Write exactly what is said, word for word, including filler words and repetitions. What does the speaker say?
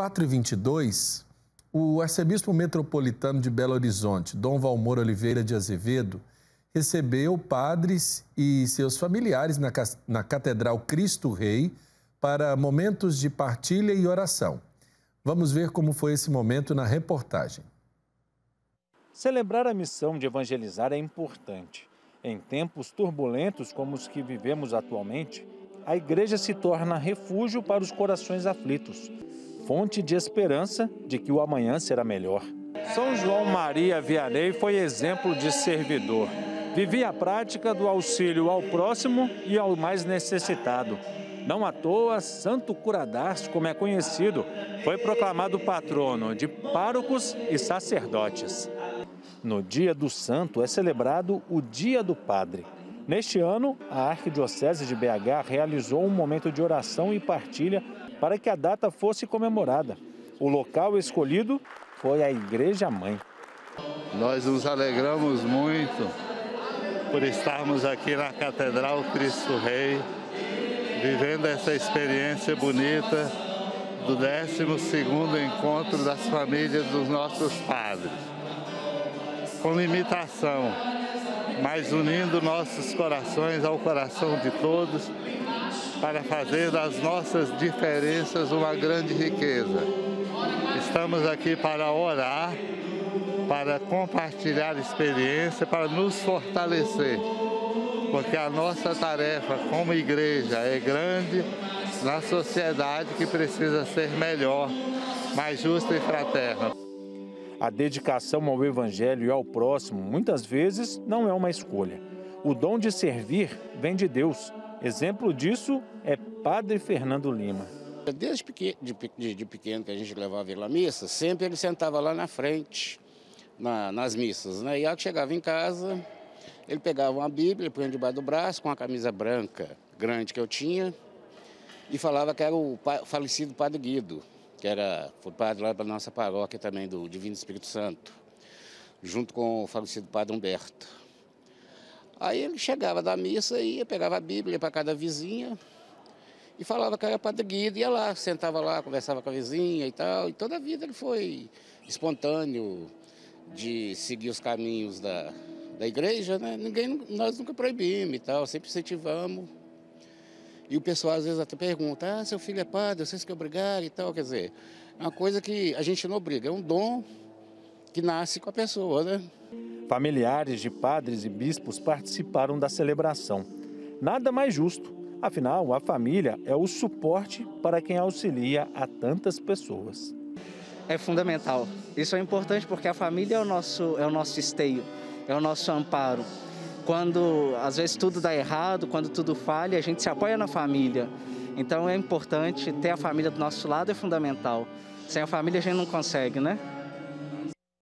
quatro e vinte e dois, o arcebispo metropolitano de Belo Horizonte, Dom Valmor Oliveira de Azevedo, recebeu padres e seus familiares na, na Catedral Cristo Rei para momentos de partilha e oração. Vamos ver como foi esse momento na reportagem. Celebrar a missão de evangelizar é importante. Em tempos turbulentos como os que vivemos atualmente, a igreja se torna refúgio para os corações aflitos, fonte de esperança de que o amanhã será melhor. São João Maria Vianney foi exemplo de servidor. Vivia a prática do auxílio ao próximo e ao mais necessitado. Não à toa, Santo Curador, como é conhecido, foi proclamado patrono de párocos e sacerdotes. No dia do santo é celebrado o Dia do Padre. Neste ano, a Arquidiocese de B H realizou um momento de oração e partilha para que a data fosse comemorada. O local escolhido foi a Igreja Mãe. Nós nos alegramos muito por estarmos aqui na Catedral Cristo Rei, vivendo essa experiência bonita do décimo segundo encontro das famílias dos nossos padres. Com limitação, mas unindo nossos corações ao coração de todos, para fazer das nossas diferenças uma grande riqueza. Estamos aqui para orar, para compartilhar experiência, para nos fortalecer, porque a nossa tarefa como igreja é grande na sociedade que precisa ser melhor, mais justa e fraterna. A dedicação ao evangelho e ao próximo, muitas vezes, não é uma escolha. O dom de servir vem de Deus. Exemplo disso é Padre Fernando Lima. Desde pequeno, de, de pequeno que a gente levava ele à missa, sempre ele sentava lá na frente, na, nas missas, né? E ao que chegava em casa, ele pegava uma Bíblia, punha debaixo do braço, com a camisa branca grande que eu tinha, e falava que era o falecido Padre Guido, que era foi padre lá da nossa paróquia também, do Divino Espírito Santo, junto com o falecido Padre Humberto. Aí ele chegava da missa, ia, pegava a Bíblia para cada vizinha e falava que era Padre Guido, ia lá, sentava lá, conversava com a vizinha e tal, e toda a vida ele foi espontâneo de seguir os caminhos da, da igreja, né? Ninguém, nós nunca proibimos e tal, sempre incentivamos. E o pessoal às vezes até pergunta, ah, seu filho é padre, vocês que obrigaram e tal, quer dizer, é uma coisa que a gente não obriga, é um dom que nasce com a pessoa, né? Familiares de padres e bispos participaram da celebração. Nada mais justo, afinal, a família é o suporte para quem auxilia a tantas pessoas. É fundamental, isso é importante porque a família é o nosso, é o nosso esteio, é o nosso amparo. Quando, às vezes, tudo dá errado, quando tudo falha, a gente se apoia na família. Então, é importante ter a família do nosso lado, é fundamental. Sem a família, a gente não consegue, né?